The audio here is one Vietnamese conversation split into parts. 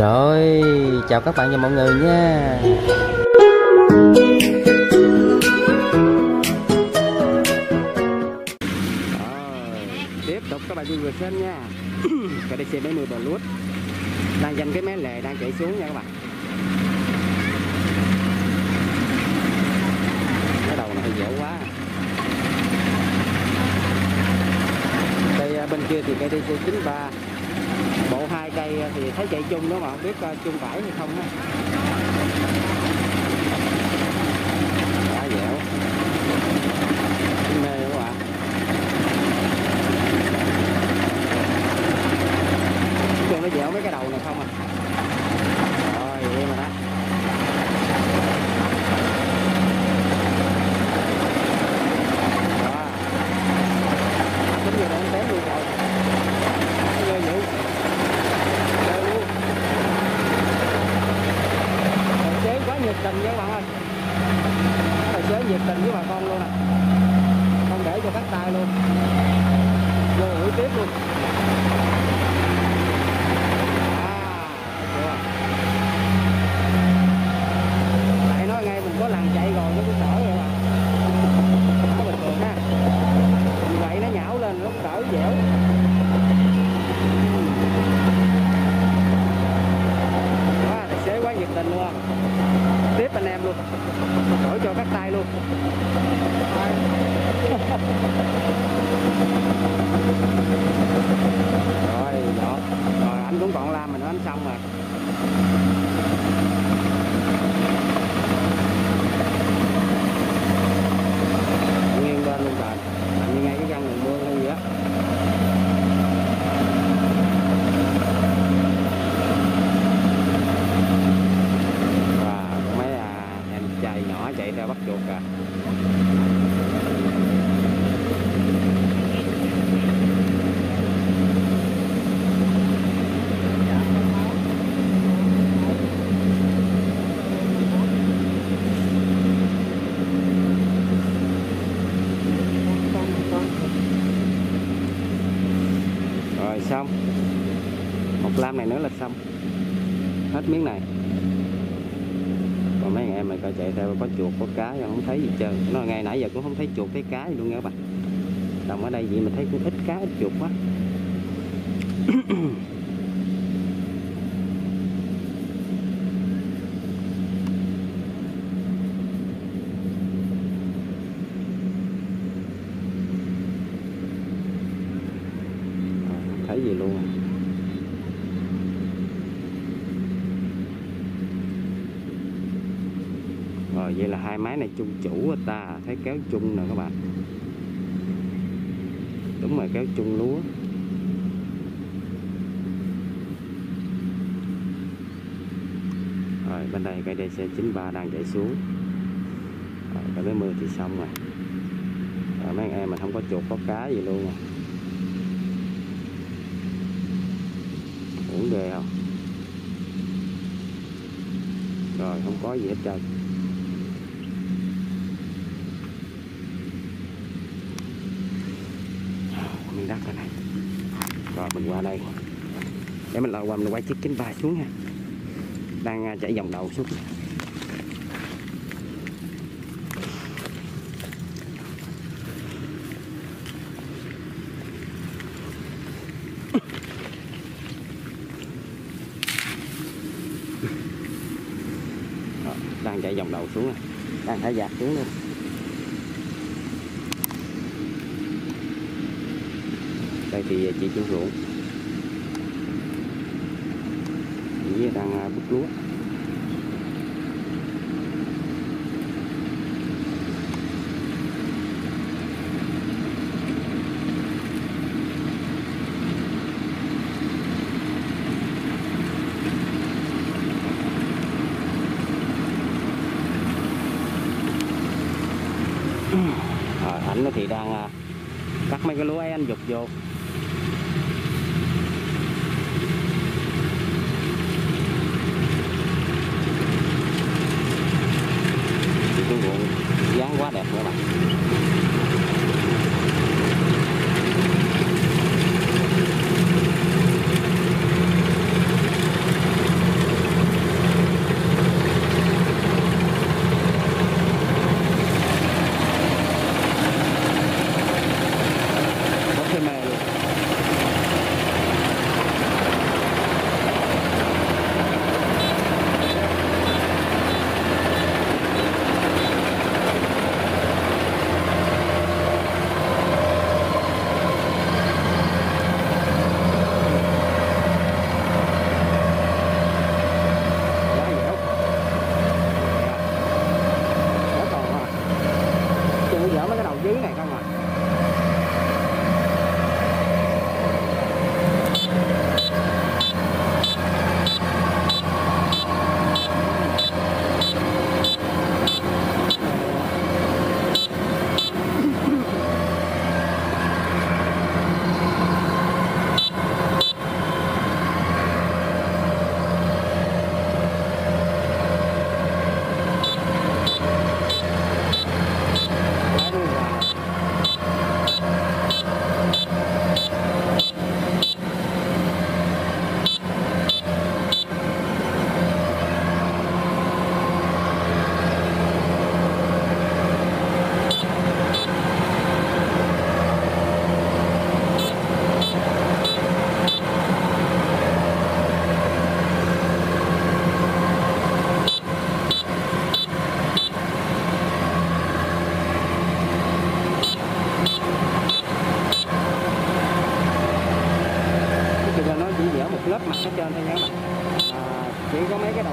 Rồi, chào các bạn và mọi người nha. Tiếp tục các bạn vừa xem nha. Cái đây xe máy 10 bò lút đang dành cái mé lề đang chạy xuống nha các bạn. Cái đầu này dẻo quá. Đây bên kia thì cây DC 93 bộ 2 cây thì thấy chạy chung đúng không ạ? Biết chung vải hay không á. Quá dẻo. Mê đúng không ạ? Nó dẻo mấy cái đầu này không à. Rồi em mà đó. Tình với các bạn ơi, tài xế nhiệt tình với bà con luôn nè, không để cho cắt tay luôn, vô hủy tiếp luôn. Tại nói ngay mình có lần chạy rồi nó cũng đỡ rồi mà, nó bình thường ha. Vì vậy nó nhão lên nó đỡ dẻo. Đó, tài xế quá nhiệt tình luôn. Tiếp anh em luôn, đổi cho các tay luôn. Rồi, đó. Rồi anh cũng còn la mình, anh xong rồi. Nghiêng bên luôn rồi, làm như ngay cái găng đường mưa hay gì á. Chạy ra bắt chuột à. Rồi xong. Một lam này nữa là xong. Hết miếng này. Mấy anh em này coi chạy theo có chuột có cá không thấy gì trơn, nó ngay nãy giờ cũng không thấy chuột thấy cá gì luôn nha các bạn. Đồng ở đây vậy mình thấy cũng ít cá ít chuột quá. Không thấy gì luôn à. Rồi vậy là hai máy này chung chủ ta thấy kéo chung nè các bạn. Đúng rồi kéo chung lúa. Rồi bên đây cây DC93 đang chạy xuống. Rồi cây bé 10 thì xong rồi. Rồi mấy anh em mình không có chuột có cá gì luôn rồi. Uổng ghê không? Rồi không có gì hết trơn. Đất này. Rồi mình qua đây để mình lại qua mình quay chiếc 93 xuống nha, đang chạy vòng đầu xuống. Rồi, đang chạy vòng đầu xuống này. Đang thả dạt xuống luôn. Đây thì chị chủ ruộng đang bứt lúa. Ảnh nó thì đang cắt mấy cái lúa ấy anh dục vô. Dáng quá đẹp các bạn. cứng này các bạn. Lớp mặt ở trên thôi nhé bạn, chỉ có mấy cái đầu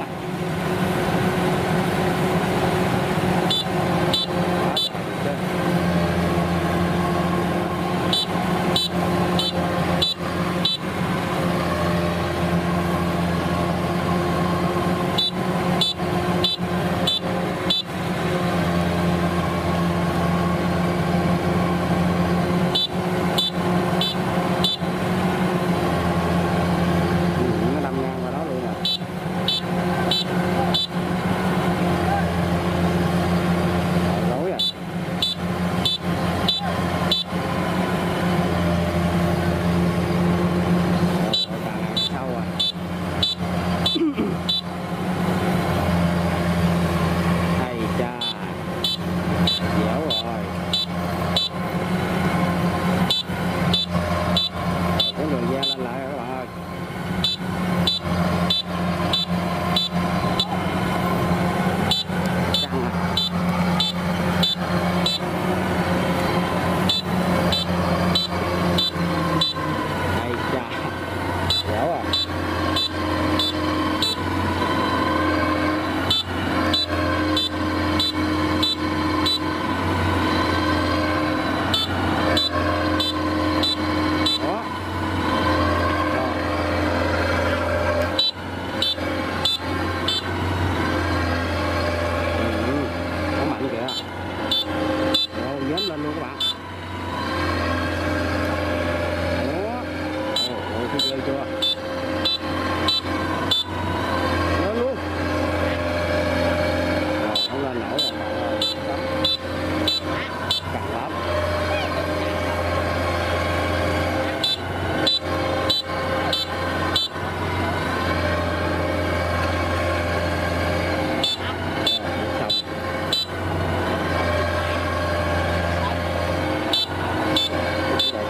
à.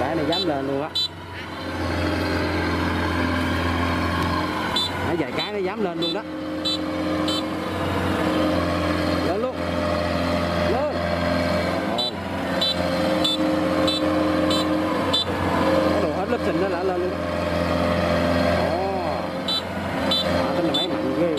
Vài cái nó dám lên luôn đó. Lên luôn. Lên. Cái đồ hết lớp sình nó đã lên luôn. Đó, tính là máy mạnh ghê.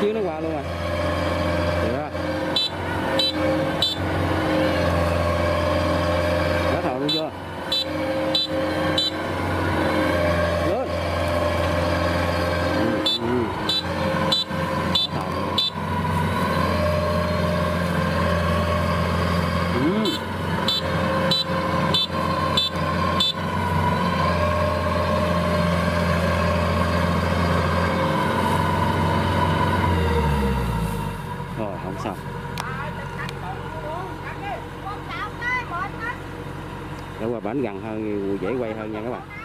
Xíu nó qua luôn rồi. Được. Đã thầu luôn chưa? Lên. Đã thầu sao? Để qua bển gần hơn dễ quay hơn nha các bạn.